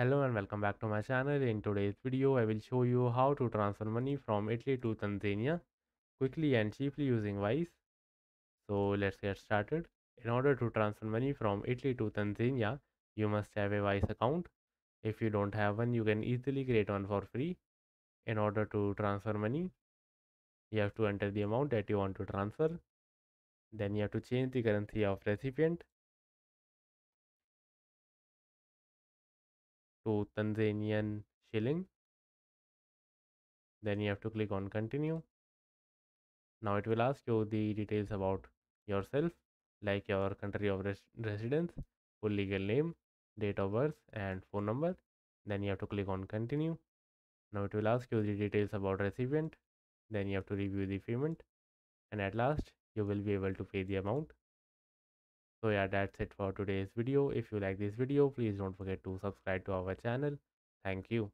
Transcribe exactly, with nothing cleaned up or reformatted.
Hello and welcome back to my channel. In today's video, I will show you how to transfer money from Italy to Tanzania quickly and cheaply using Wise. So let's get started. In order to transfer money from Italy to Tanzania, you must have a Wise account. If you don't have one, you can easily create one for free. In order to transfer money, you have to enter the amount that you want to transfer. Then you have to change the currency of recipient to Tanzanian shilling. Then you have to click on continue. Now it will ask you the details about yourself, like your country of res residence, full legal name, date of birth and phone number. Then you have to click on continue. Now it will ask you the details about recipient. Then you have to review the payment, and at last you will be able to pay the amount. So yeah, that's it for today's video. If you like this video, please don't forget to subscribe to our channel. Thank you.